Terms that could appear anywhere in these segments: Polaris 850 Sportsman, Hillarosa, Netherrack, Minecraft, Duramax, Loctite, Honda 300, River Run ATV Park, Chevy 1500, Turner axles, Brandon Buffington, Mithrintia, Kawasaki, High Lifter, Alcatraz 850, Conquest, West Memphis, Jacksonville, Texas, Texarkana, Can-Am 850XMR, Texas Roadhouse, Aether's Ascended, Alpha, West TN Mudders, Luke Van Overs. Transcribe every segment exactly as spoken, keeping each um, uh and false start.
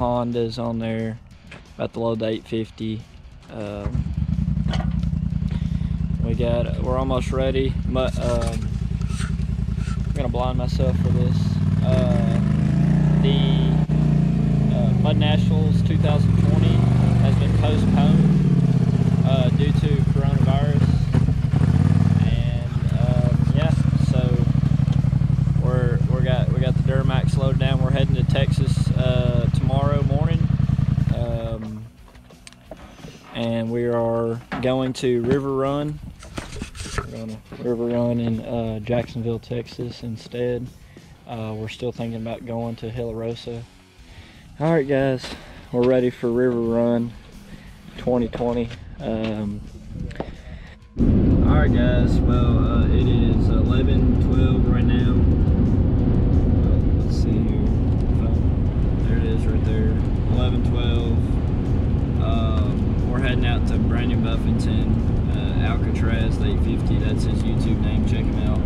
Hondas on there, about to load the eight fifty. Um, we got, we're almost ready. My, um, I'm gonna blind myself for this. Uh, the uh, Mud Nationals two thousand twenty has been postponed uh, due to coronavirus. Duramax loaded down. We're heading to Texas uh, tomorrow morning, um, and we are going to River Run. We're going to River Run in uh, Jacksonville, Texas instead. Uh, we're still thinking about going to Hillarosa. All right, guys, we're ready for River Run twenty twenty. Um, all right, guys. Well, uh, it is eleven twelve right now. See here, oh, there it is right there, eleven twelve. Um, we're heading out to Brandon Buffington, uh, Alcatraz eight fifty, that's his YouTube name, check him out.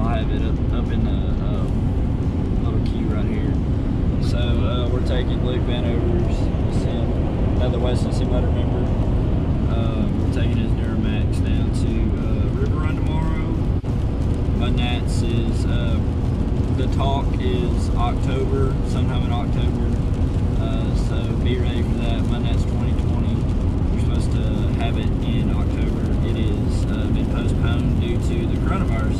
I'll have it up, up in a, a little queue right here. So uh, we're taking Luke Van Overs, another West T N Mudder member. Uh, we're taking his Duramax down to uh, River Run tomorrow. My Nats is... Uh, The talk is October, sometime in October, uh, so be ready for that. My Nats twenty twenty, we're supposed to have it in October. It is uh, been postponed due to the coronavirus.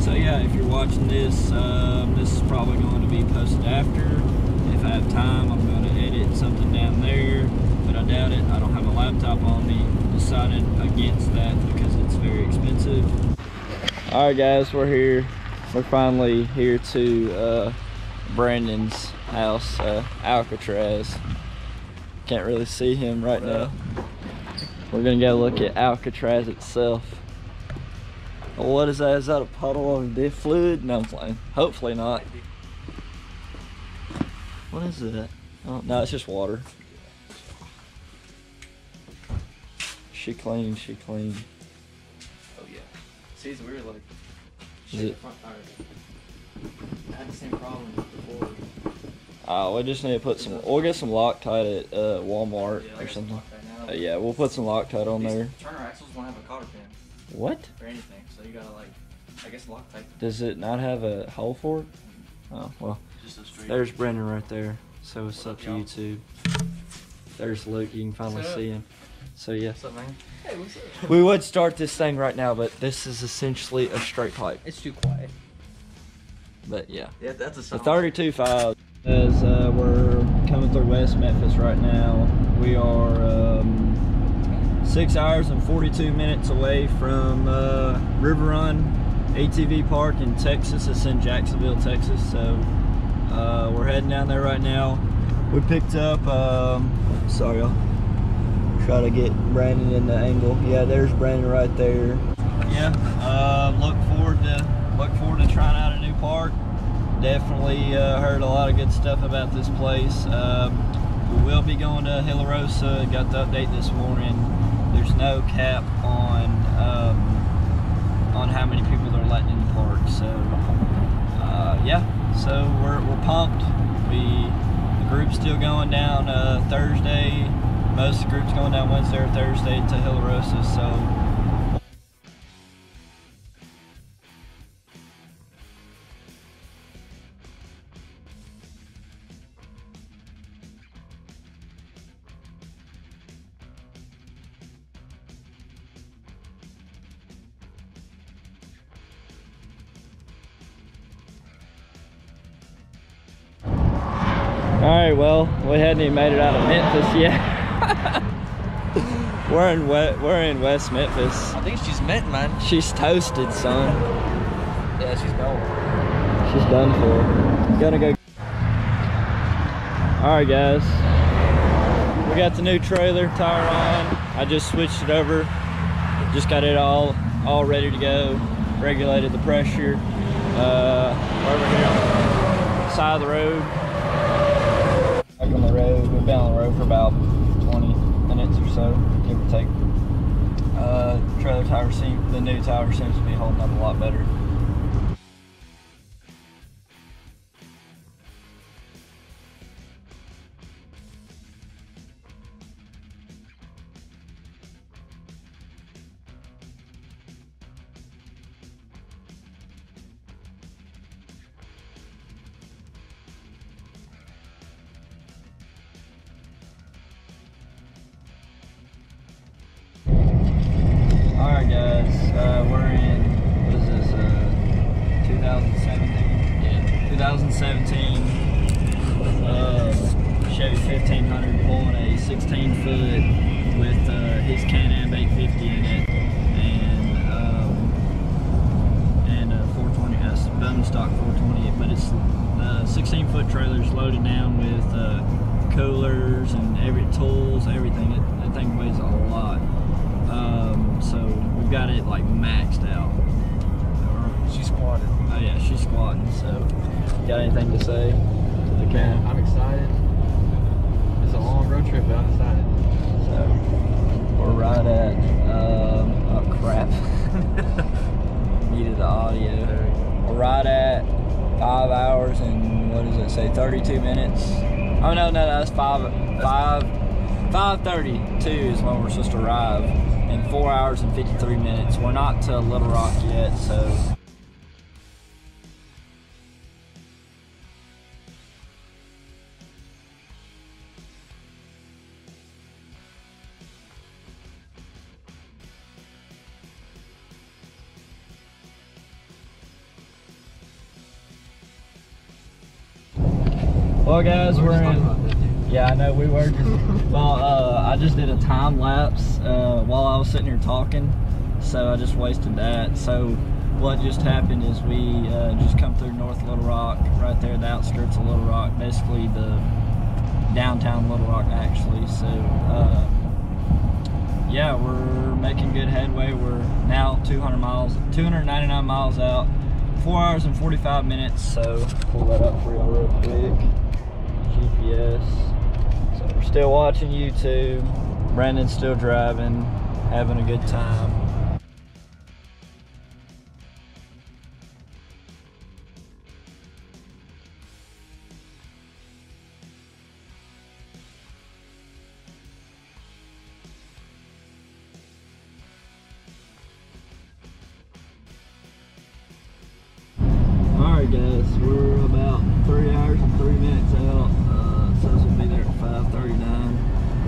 So yeah, if you're watching this, uh, this is probably going to be posted after. If I have time, I'm going to edit something down there, but I doubt it. I don't have a laptop on me. Decided against that because it's very expensive. All right, guys, we're here. We're finally here to uh, Brandon's house, uh, Alcatraz. Can't really see him right now. We're gonna go look at Alcatraz itself. What is that? Is that a puddle of dead fluid? No, I'm playing. Hopefully not. What is that? Oh, no, it's just water. She clean, she clean. Oh yeah. See, it's weird like. Is it? I had the same problem before. Uh, we just need to put some, we'll get some Loctite at uh, Walmart yeah, or something. Some uh, yeah, we'll put some Loctite on These there. Turner axles won't have a cotter pin. What? Or anything, so you gotta like, I guess Loctite. Does it not have a hole for it? Oh, well. Just a straight. There's Brendan right there. So what's up to YouTube? There's Luke, you can finally see him. So yeah, what's up, man? Hey, what's up? We would start this thing right now, but this is essentially a straight pipe. It's too quiet. But yeah, yeah, that's a song. The thirty-two five. As uh, we're coming through West Memphis right now, we are um, six hours and forty-two minutes away from uh, River Run A T V Park in Texas. It's in Jacksonville, Texas. So uh, we're heading down there right now. We picked up. Um, sorry, y'all. Try to get Brandon in the angle. Yeah, there's Brandon right there. Yeah, uh, look forward to look forward to trying out a new park. Definitely uh, heard a lot of good stuff about this place. Um, we will be going to Hillarosa. Got the update this morning. There's no cap on um, on how many people they're letting in the park. So uh, yeah, so we're we're pumped. We the group's still going down uh, Thursday. Most of the group's going down Wednesday or Thursday to Hillarosa, so. Alright, well, we hadn't even made it out of Memphis yet. We're in wet. We're in West Memphis. I think she's meant, man. She's toasted, son. Yeah, she's gone. She's done for. You gotta go. All right, guys. We got the new trailer tire on. I just switched it over. Just got it all all ready to go. Regulated the pressure. Uh, over here on the side of the road. Back on the road. We've been on the road for about twenty minutes or so, give or take. Uh, trailer tire seems, the new tire seems to be holding up a lot better. Yes, uh, we're in, what is this, uh, two thousand seventeen? Yeah, two thousand seventeen uh, Chevy fifteen hundred pulling a sixteen foot with uh, his Can-Am eight fifty in it, and um, and a four twenty, uh, bone stock four twenty, but it's the sixteen foot trailer's loaded down with uh, coolers and every tools, everything. It, that thing weighs a lot. Um, so we've got it like maxed out. She squatted. Oh yeah, she's squatting. So, got anything to say to the camera? I'm excited. It's a long road trip, but I'm excited. So we're right at. Um, oh crap! Needed the audio. We're right at five hours and what does it say? thirty-two minutes. Oh no, no, no, that's five. Five. five thirty-two is when we're supposed to arrive. In four hours and fifty-three minutes. We're not to Little Rock yet, so. Well guys, we're in. Yeah, I know we were just, well, uh, I just did a time lapse uh, while I was sitting here talking, so I just wasted that. So what just happened is we uh, just come through North Little Rock, right there, the outskirts of Little Rock, basically the downtown Little Rock actually. So uh, yeah, we're making good headway. We're now two hundred miles, two hundred ninety-nine miles out, four hours and forty-five minutes. So pull that up for y'all real quick. G P S. We're still watching YouTube. Brandon's still driving, having a good time. Alright guys, we're about three hours and three minutes out. Uh, so we'll be there at five thirty-nine.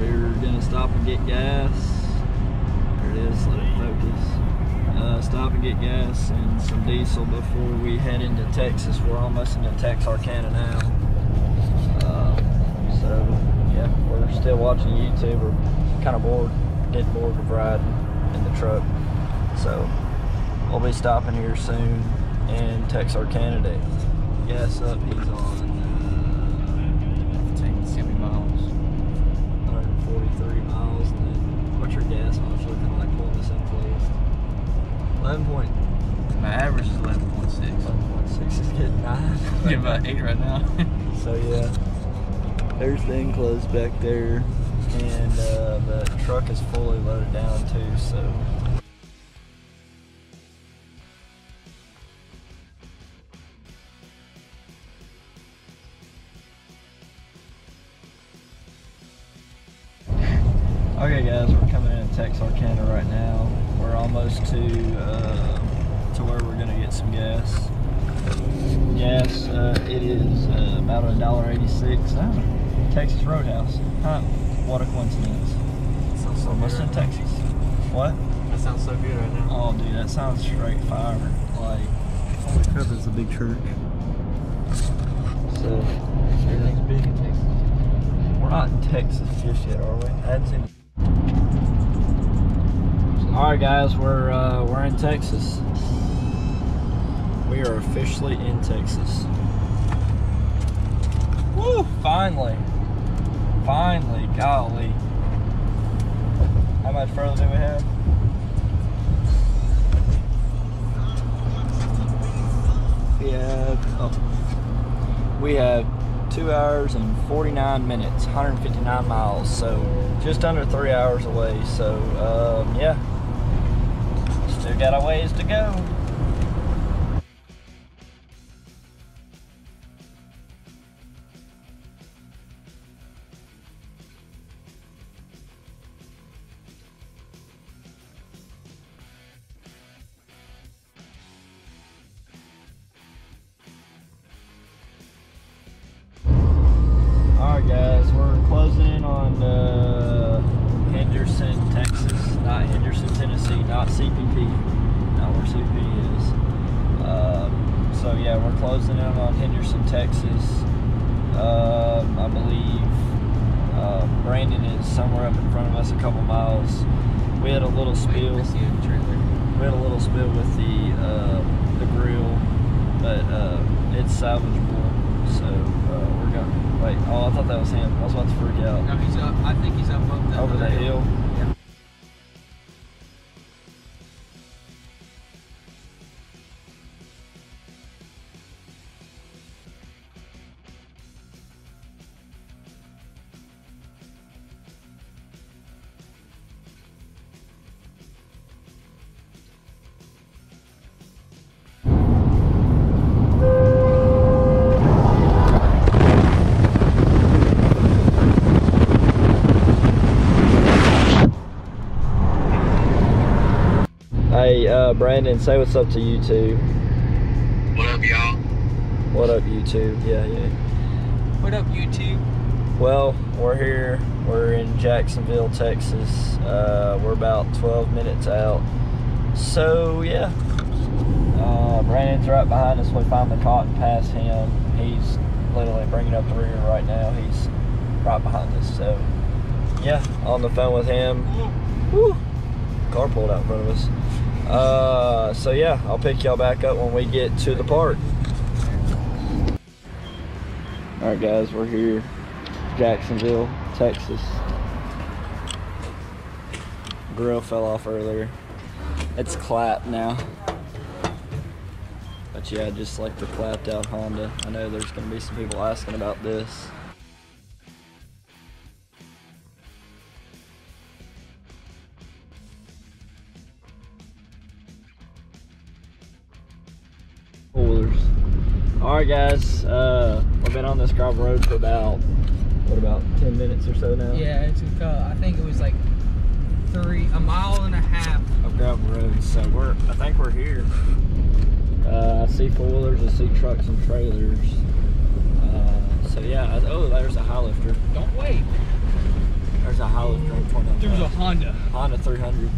We're gonna stop and get gas. There it is, let it focus. Uh, stop and get gas and some diesel before we head into Texas. We're almost into Texarkana now. Uh, so yeah, we're still watching YouTube. We're kind of bored, getting bored of riding in the truck. So we'll be stopping here soon and Texarkana Day. Gas up, he's on. forty-three miles, and then what's your gas mileage looking like? Pull this in, please. eleven point. My average is eleven point six. eleven point six is getting nine. Getting about eight right now. So yeah, there's the enclosure back there, and uh, the truck is fully loaded down too. So. Okay guys, we're coming in Texarkana right now. We're almost to uh, to where we're gonna get some gas. Gas, uh, it is uh, about one dollar and eighty-six cents. Oh, Texas Roadhouse. Huh? What a coincidence. That sounds so almost good. Almost in right Texas. Now. What? That sounds so good right now. Oh dude, that sounds straight fire. Like, holy crap, it's a big church. So, everything's big in Texas. We're not in Texas just yet, are we? That's in. All right, guys, we're uh, we're in Texas. We are officially in Texas. Woo! Finally, finally, golly! How much further do we have? We have oh, we have two hours and forty-nine minutes, one hundred fifty-nine miles. So just under three hours away. So um, yeah. Still got a ways to go. All right, guys, we're closing in on uh, Henderson, Texas, not Henderson, Tennessee, not C P P, not where C P is. Um, so yeah, we're closing in on Henderson, Texas. Um, I believe uh, Brandon is somewhere up in front of us a couple miles. We had a little spill. Wait, I see a trailer. We had a little spill with the uh, the grill, but uh, it's salvageable. So uh, we're going. Wait, oh, I thought that was him. I was about to freak out. No, he's up. I think he's up up that over that hill. hill. Yeah. Uh, Brandon, say what's up to you two. What up, y'all? What up, you two? Yeah, yeah. What up, you two? Well, we're here. We're in Jacksonville, Texas. Uh, we're about twelve minutes out. So, yeah. Uh, Brandon's right behind us. We finally caught and passed him. He's literally bringing up the rear right now. He's right behind us. So, yeah, on the phone with him. Woo! Car pulled out in front of us. Uh, so yeah, I'll pick y'all back up when we get to the park. Alright guys, we're here, Jacksonville, Texas. Grill fell off earlier. It's clapped now. But yeah, just like the clapped out Honda. I know there's going to be some people asking about this. Alright guys, uh, we've been on this gravel road for about, what about ten minutes or so now? Yeah, it's uh, I think it was like three, a mile and a half of gravel road, so we're, I think we're here. Uh, I see four-wheelers, I see trucks and trailers. Uh, so yeah, I, oh, there's a high lifter. Don't wait. There's a high lifter in front of us. There's a Honda. Honda three hundred.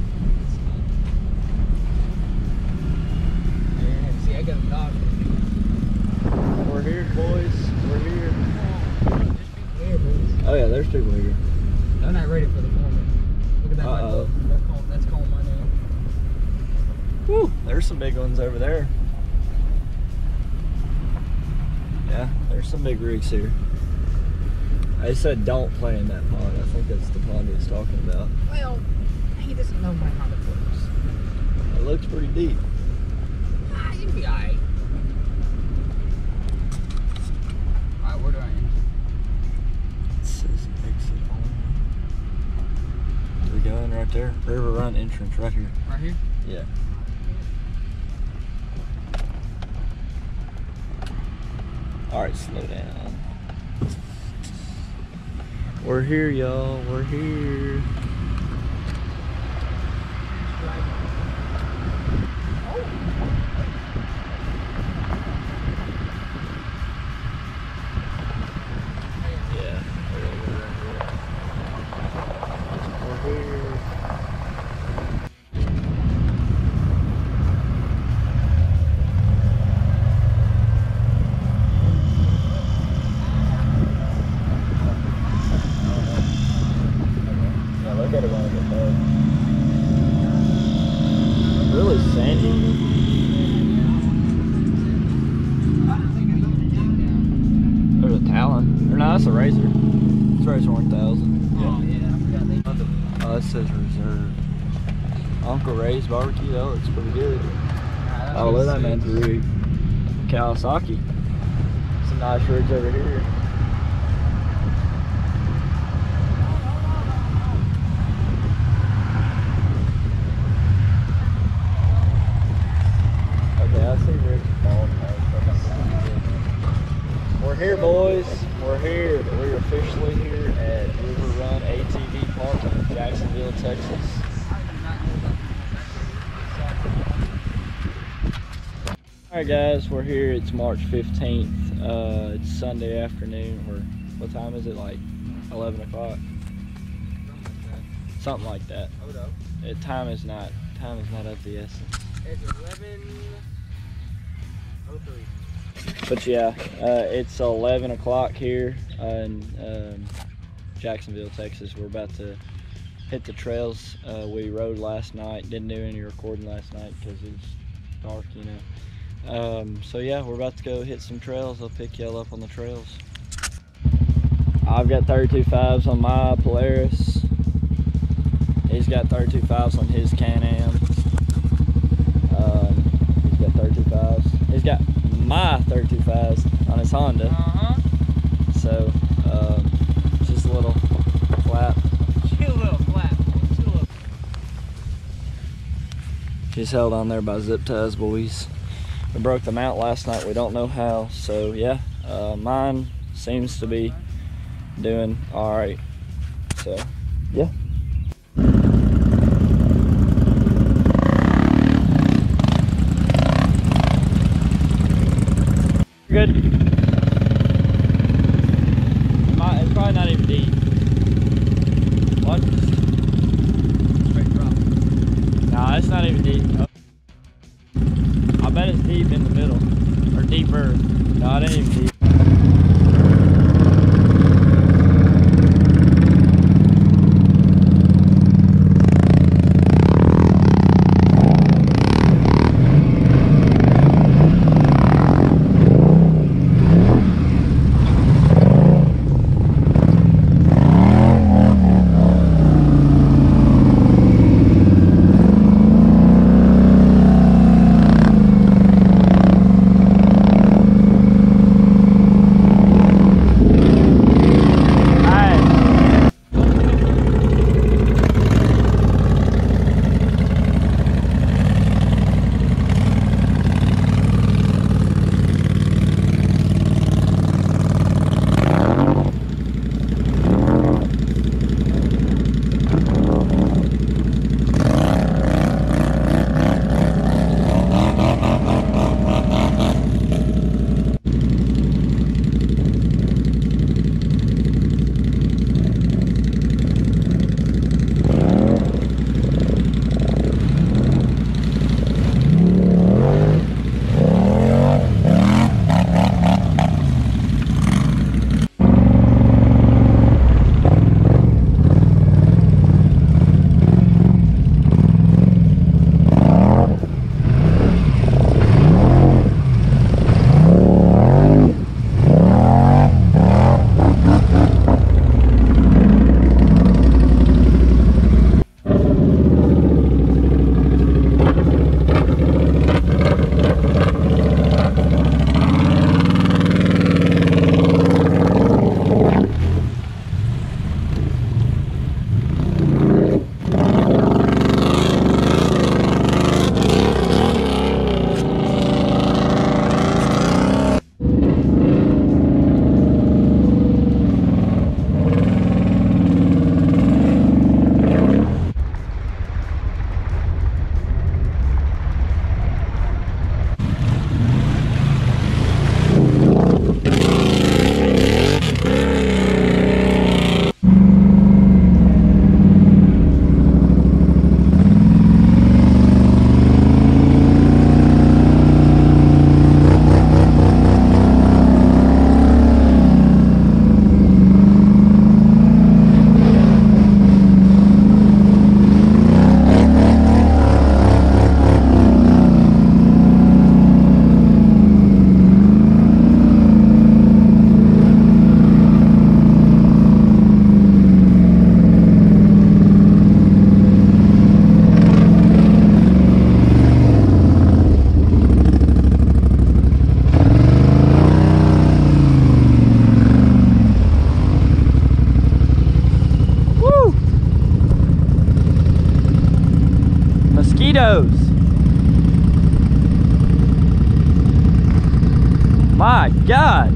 Yeah, see, I got a dog. We're here, boys. We're here. Oh yeah, there's people here. I'm not ready for the moment. Look at that. Uh-oh. That's calling, that's calling my name. Woo! There's some big ones over there. Yeah, there's some big rigs here. I said don't play in that pond. I think that's the pond he was talking about. Well, he doesn't know my Honda floors. It looks pretty deep. Ah, you'd be alright. Where do I end? It says exit only. We go in right there. River Run entrance right here. Right here? Yeah. Alright, slow down. We're here, y'all. We're here. Barbecue, that looks pretty good. Right, oh, look at that man's rig. Kawasaki. Some nice rigs over here. Okay, I see rigs falling. We're here, boys. We're here. We're officially here at River Run A T V Park in Jacksonville, Texas. Alright guys, we're here. It's March fifteenth. Uh, it's Sunday afternoon. We're, what time is it? Like eleven o'clock? Something like that. Something like that. Time is not time is not of the essence. It's eleven oh three. But yeah, uh, it's eleven o'clock here uh, in um, Jacksonville, Texas. We're about to hit the trails uh, we rode last night. Didn't do any recording last night because it was dark, you know. Um, so yeah, we're about to go hit some trails. I'll pick y'all up on the trails. I've got thirty-two fives on my Polaris. He's got thirty-two fives on his Can-Am. Um, he's got thirty-two fives. He's got my thirty-two fives on his Honda. Uh-huh. So, um, just a little flap. Just a little flap. Just a little. She's held on there by zip ties, boys. We broke them out last night. We don't know how. So yeah, uh, mine seems to be doing all right. So yeah. You're good. It's probably not even deep. What? Straight drop. Nah, it's not even deep. Oh. I bet it's deep in the middle, or deeper. No, it ain't even deep. My God!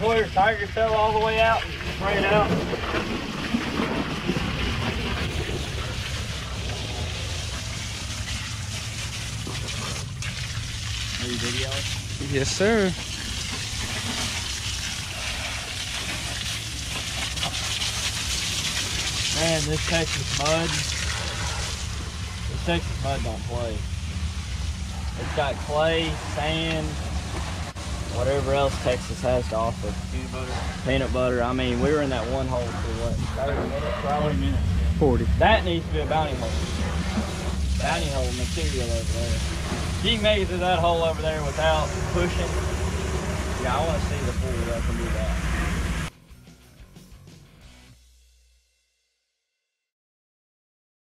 employer tire your tail all the way out and spray it out. Are you videoing? Yes, sir. Man, this Texas mud, this Texas mud don't play. It's got clay, sand, whatever else Texas has to offer. Peanut butter. Peanut butter. I mean, we were in that one hole for what, thirty minutes? forty minutes. Yeah. forty. That needs to be a bounty hole. Bounty hole material over there. If you can make it through that hole over there without pushing, yeah, I want to see the fool that can do that.